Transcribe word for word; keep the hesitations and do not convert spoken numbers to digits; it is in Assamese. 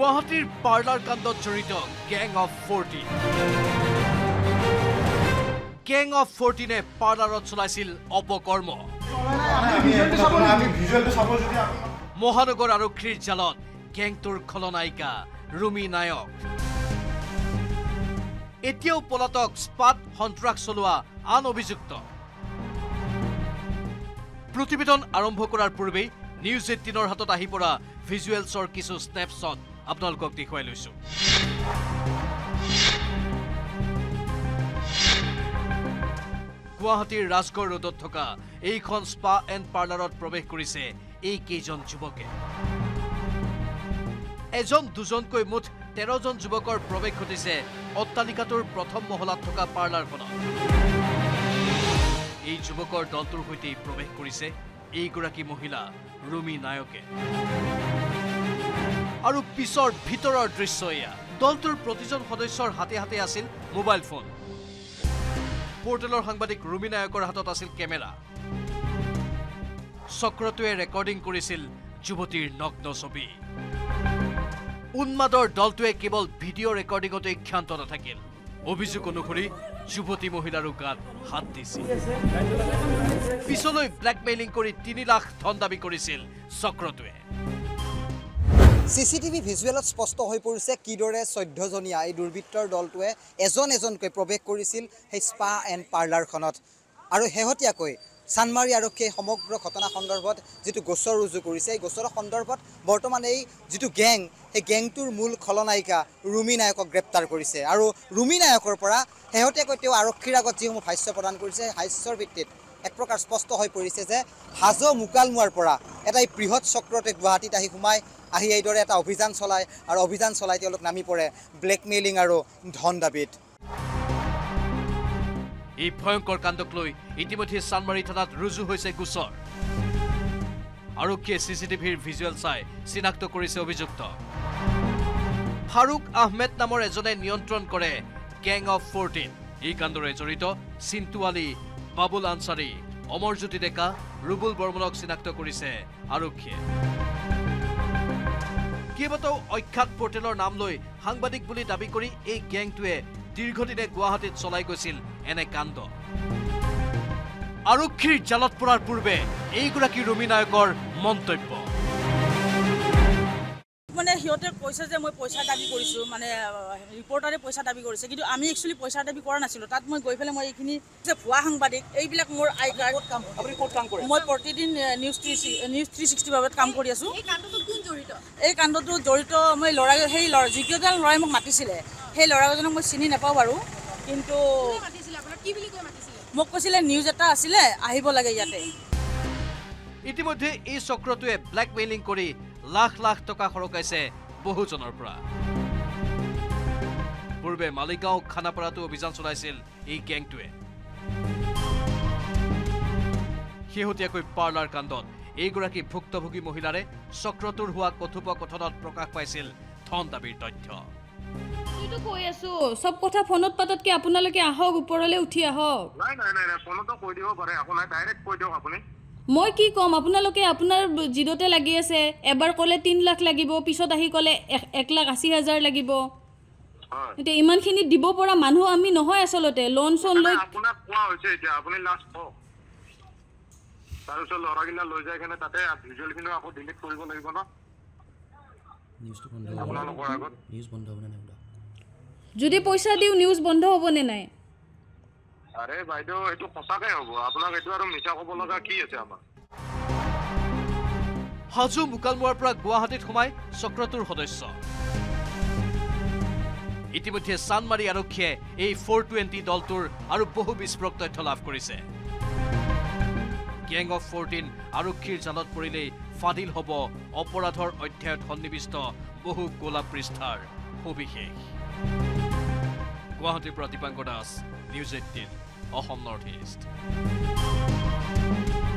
গুৱাহাটীৰ পাৰ্লাৰ কাণ্ডত জড়িত gang of fourteen gang of fourteen এ পাৰ্লাৰত চলাইছিল অপকৰ্ম মহানগৰ আৰক্ষীৰ জালত গ্যাংটোৰ খলনায়িকা ৰুমি নায়ক এতিয়াও পলাতক স্পাত সন্ত্ৰাস চলোৱা আন অভিযুক্ত প্ৰতিবেদন আৰম্ভ কৰাৰ পূৰ্বে নিউজ eighteen ৰ হাতত আহি পৰা ভিজুৱেলছৰ কিছু স্নেপশ্বট আপোনালোকক দেখুৱাই লৈছো গুৱাহাটীৰ ৰাজগড় ৰোডত থকা এইখন স্পা এণ্ড পাৰ্লাৰত প্ৰৱেশ কৰিছে এই কেইজন যুৱকে এজন দুজনকৈ মুঠ তেৰ জন যুৱকৰ প্ৰৱেশ ঘটিছে অট্টালিকাটোৰ প্ৰথম মহলাত থকা পাৰ্লাৰখনত এই যুৱকৰ দলটোৰ সৈতে প্ৰৱেশ কৰিছে এইগৰাকী মহিলা ৰুমি নায়কে আৰু পিছৰ ভিতৰৰ দৃশ্য ইয়া দলটোৰ প্ৰতিজন সদস্যৰ হাতে হাতে আছিল মোবাইল ফোন পোৰ্টেলৰ সাংবাদিক ৰুমি নায়কৰ হাতত আছিল কেমেৰা চক্ৰটোৱে ৰেকৰ্ডিং কৰিছিল যুৱতীৰ নগ্ন ছবি উন্মাদৰ দলটোৱে কেৱল ভিডিঅ' ৰেকৰ্ডিংতে ক্ষান্ত নাথাকিল অভিযোগ অনুসৰি যুৱতী মহিলাৰো গাত হাত দিছিল পিছলৈ ব্ল্যাকমেইলিং কৰি তিনি লাখ ধন দাবী কৰিছিল চক্ৰটোৱে সিসিটিভি ভিজুৱেলত স্পষ্ট হৈ পৰিছে কিদৰে চৈধ্য জনীয়া এই দুৰ্বৃত্তৰ দলটোৱে এজন এজনকৈ প্ৰৱেশ কৰিছিল সেই স্পা এণ্ড পাৰ্লাৰখনত আৰু হেহতিয়াকৈ সানমাৰী আৰক্ষীয়ে সমগ্ৰ ঘটনা সন্দৰ্ভত যিটো গোচৰ ৰুজু কৰিছে এই গোচৰৰ সন্দৰ্ভত বৰ্তমান এই যিটো গ্যাং এই গ্যাংটোৰ মূল খলনায়িকা ৰুমি নায়কক গ্ৰেপ্তাৰ কৰিছে আৰু ৰুমি নায়কৰ পৰা হেহতিয়াকৈ তেওঁ আৰক্ষীৰ আগত যিসমূহ ভাষ্য প্ৰদান কৰিছে ভাষ্যৰ ভিত্তিত এক প্ৰকাৰ স্পষ্ট হৈ পৰিছে যে হাজো মুকালমুৱাৰ পৰা এটা এই বৃহৎ চক্ৰতে গুৱাহাটীত আহি সোমাই আহি এইদৰে এটা অভিযান চলায় আৰু অভিযান চলাই তেওঁলোক নামি পৰে ব্লেকমেইলিং আৰু ধন দাবীত এই ভয়ংকৰ কাণ্ডক লৈ ইতিমধ্যে সানমাৰী থানাত ৰুজু হৈছে গোচৰ আৰক্ষীয়ে সিসিটিভিৰ ভিজুৱেল চাই চিনাক্ত কৰিছে অভিযুক্ত ফাৰুক আহমেদ নামৰ এজনে নিয়ন্ত্ৰণ কৰে গ্যাং অফ ফোৰটিন এই কাণ্ডৰে জড়িত চিন্তু আলী বাবুল আনসাৰী অমৰজ্যোতি ডেকা ৰুবুল বৰ্মনক চিনাক্ত কৰিছে আৰক্ষীয়ে কেইবাটাও অখ্যাত পোৰ্টেলৰ নাম লৈ সাংবাদিক বুলি দাবী কৰি এই গ্যাংটোৱে দীৰ্ঘদিনে গুৱাহাটীত চলাই গৈছিল এনে কাণ্ড আৰক্ষীৰ জালত পৰাৰ পূৰ্বে এইগৰাকী ৰুমি নায়কৰ মন্তব্য মানে হিয়তে পইচা যে মই পইচা দাবী কৰিছো মানে ৰিপৰ্টাৰে পইচা দাবী কৰিছে কিন্তু আমি একচুয়ালি পইচা দাবী কৰা নাছিলো তাত মই গৈ ফেলে মই এইখিনি যে ভুৱা সাংবাদিক এইবিলাক মোৰ আই কাৰ্ড কাম আপুনি ক'ত কাম কৰে মই প্ৰতিদিন নিউজ নিউজ থ্ৰী ছিক্সটি ভাৱত কাম কৰি আছো এই কাণ্ডটো কোন জড়িত এই কাণ্ডটো জড়িত মই লৰা সেই যিকেজন লৰাই মোক মাতিছিলে সেই লৰাজনক মই চিনি নাপাওঁ বাৰু কিন্তু মাতিছিলে আপুনি কি বুলি কৈ মাতিছিলে মোক কৈছিলে নিউজ এটা আছিলে আহিব লাগে ইয়াতে ইতিমধ্যে এই চক্ৰটোৱে ব্ল্যাকমেইলিং কৰি লাখ লাখ টকা খৰকাইছে বহুজনৰ পৰা পূৰ্বে মালিগাঁও খানাপাৰাতো অভিযান চলাইছিল এই গ্যাংটোৱে শেহতীয়াকৈ পাৰ্লাৰ কাণ্ডত এইগৰাকী ভুক্তভোগী মহিলাৰে চক্ৰটোৰ হোৱা কথোপকথনত প্ৰকাশ পাইছিল ধন দাবীৰ তথ্য এইটো কৈ আছো সব কথা ফোনত পাততকে আপোনালোকে আহক ওপৰলৈ উঠি আহক নাই নাই নাই ফোনটো কৈ দিব পাৰে আপোনাৰ ডাইৰেক্ট কৈ দিও আপুনি মই কি কম আপোনালোকে আপোনাৰ জিদতে লাগি আছে এবাৰ ক'লে তিনি লাখ লাগিব পিছত আহি ক'লে এক লাখ আশী হাজাৰ লাগিব এতিয়া ইমানখিনি দিব পৰা মানুহ আমি নহয় আচলতে লোন চোন লৈ আপোনাক কোৱা হৈছে এতিয়া আপুনি লাষ্ট কওক তাৰপিছত লৰাগিলা লৈ যায় কেনে তাতে ভিজুৱেলখিনি আকৌ ডিলিট কৰিব লাগিব ন নিউজটো বন্ধ আপোনালোকৰ আগত নিউজ বন্ধ হ'ব নে যদি পইচা দিও নিউজ বন্ধ হ'ব নে নাই আরে বাইদো এটো পসাকে হবো আপোনাক এটো আৰু মিছা কব লগা কি আছে আমাৰ হাজো মুকালমুৱাৰ পৰা গুৱাহাটীত সোমাই চক্ৰটোৰ সদস্য ইতিমধ্যে সানমাৰী আৰক্ষীয়ে এই ফোৰ টুৱেণ্টি দলটোৰ আৰু বহু বিস্ফোৰক তথ্য লাভ কৰিছে গ্যাং অফ ফোৰটিন আৰক্ষীৰ জালত পৰিলে ফাদিল হব অপৰাধৰ অধ্যায়ত সন্নিবিষ্ট বহু গোলা পৃষ্ঠাৰ সবিশেষ গুৱাহাটীৰ পৰা Dipankar Das News eighteen, Ahom Northeast.